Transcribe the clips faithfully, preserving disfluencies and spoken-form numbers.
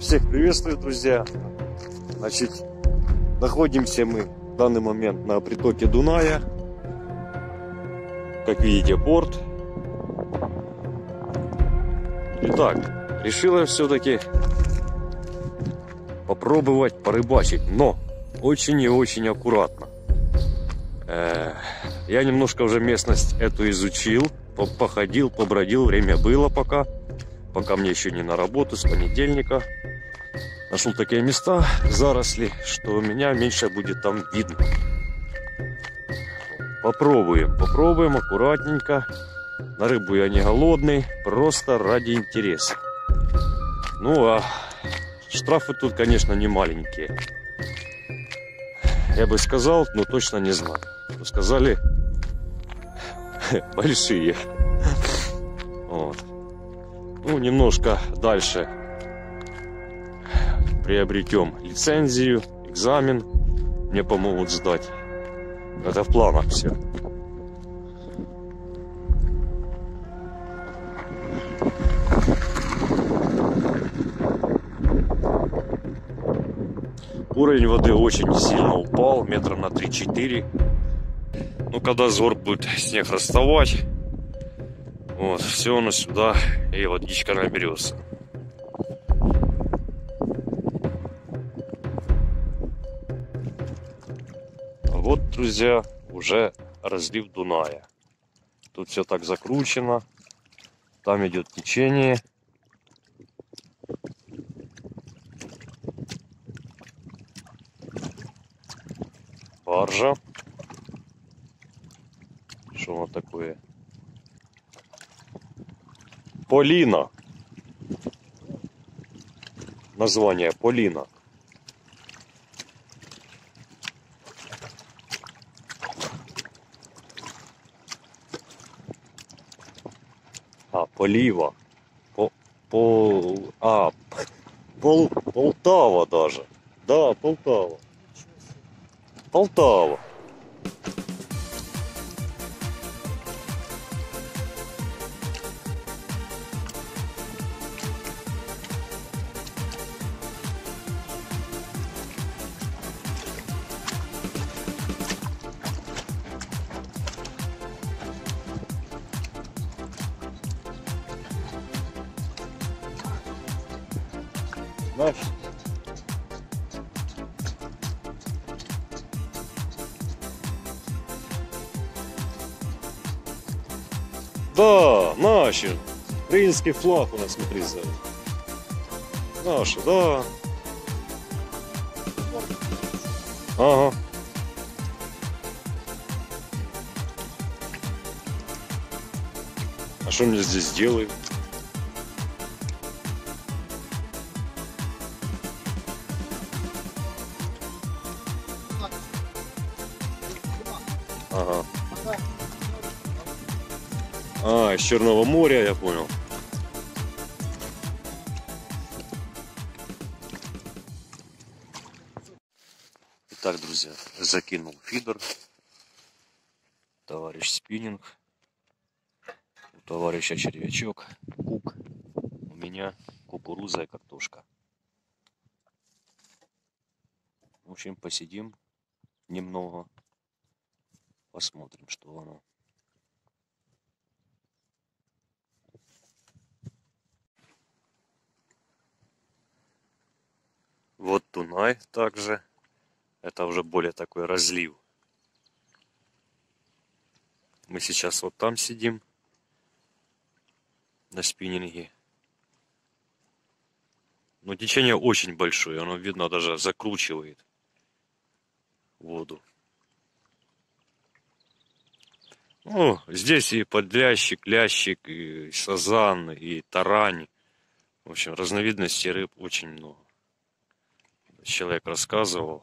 Всех приветствую, друзья. Значит, находимся мы в данный момент на притоке Дуная. Как видите, порт. Итак, решила все-таки попробовать порыбачить, но очень и очень аккуратно. Я немножко уже местность эту изучил, походил, побродил, время было пока. Пока мне еще не на работу, с понедельника. Нашел такие места, заросли, что у меня меньше будет там видно. Попробуем, попробуем аккуратненько. На рыбу я не голодный, просто ради интереса. Ну а штрафы тут, конечно, не маленькие. Я бы сказал, но точно не знаю. Сказали большие. Вот. Ну, немножко дальше приобретем лицензию, экзамен. Мне помогут сдать. Это в планах все. Уровень воды очень сильно упал, метра на три-четыре. Ну, когда зор будет снег расставать, вот, все у нас сюда, и водичка наберется. Вот, друзья, уже разлив Дуная. Тут все так закручено, там идет течение. Баржа. Что оно такое? Полина. Название Полина. А, Полива. По, по, а, пол, Полтава даже. Да, Полтава. Полтава. Наш. Да, наши. Украинский флаг у нас, смотри, за. Наши, да. Ага. А что мне здесь делают? Ага. А, из Черного моря, я понял. Итак, друзья, закинул фидер. Товарищ спиннинг. У товарища червячок, кук. У меня кукуруза и картошка. В общем, посидим немного. Посмотрим, что оно. Вот Дунай также. Это уже более такой разлив. Мы сейчас вот там сидим. На спиннинге. Но течение очень большое. Оно, видно, даже закручивает воду. Ну, здесь и подлящик, лящик, и сазан, и тарань. В общем, разновидностей рыб очень много. Человек рассказывал.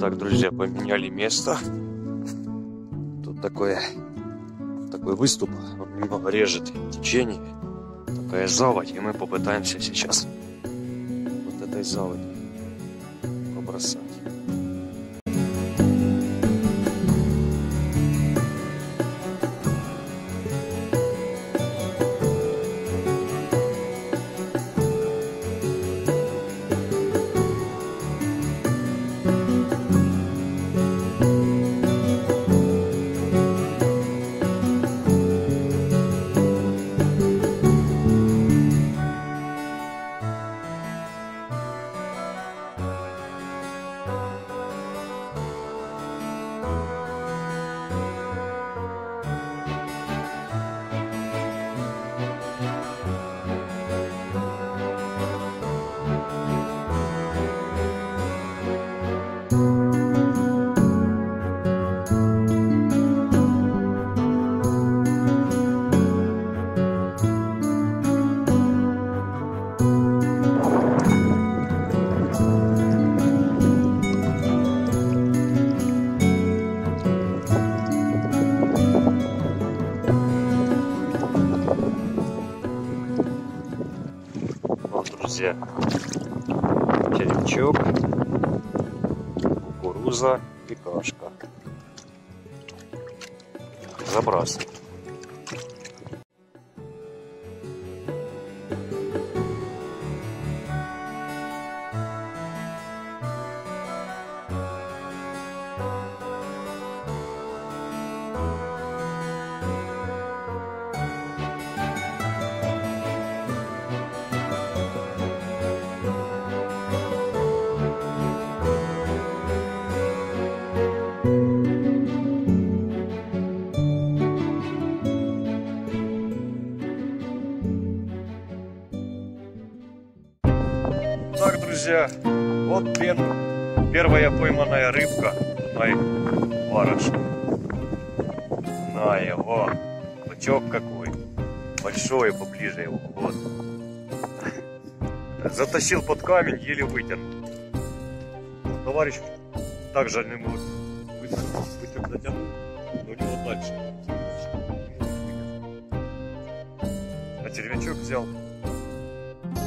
Так, друзья, поменяли место. Тут такое... Такой выступ, он немного режет течение, такая заводь, и мы попытаемся сейчас вот этой заводи бросать. Друзья, червячок, кукуруза и кашка. Забрасываю. Так, друзья, вот первая пойманная рыбка моей барышни. На его, пучок какой, большой, поближе его, вот. Затащил под камень, еле вытянул. Товарищ также не может пучок затянуть, но у него дальше. А червячок взял.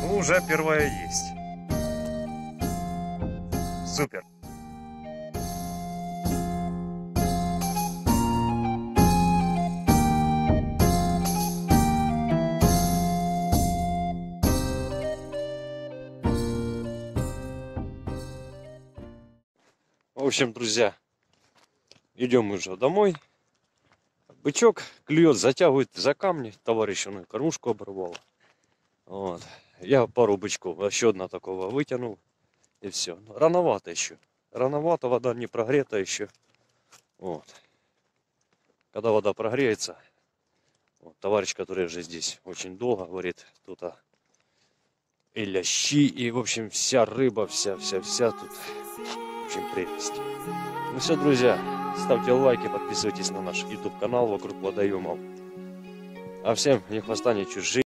Ну, уже первая есть. Супер! В общем, друзья, идем уже домой. Бычок клюет, затягивает за камни. Товарищ, он кормушку оборвал. Вот. Я пару бычков, еще одна такого вытянул. И все. Рановато еще. Рановато, вода не прогрета еще. Вот. Когда вода прогреется, вот, товарищ, который уже здесь очень долго, говорит, тут а, и лящи, и, в общем, вся рыба, вся-вся-вся тут. В общем, прелесть. Ну все, друзья, ставьте лайки, подписывайтесь на наш YouTube канал «Вокруг водоемов». А всем ни хвоста, ни чужих.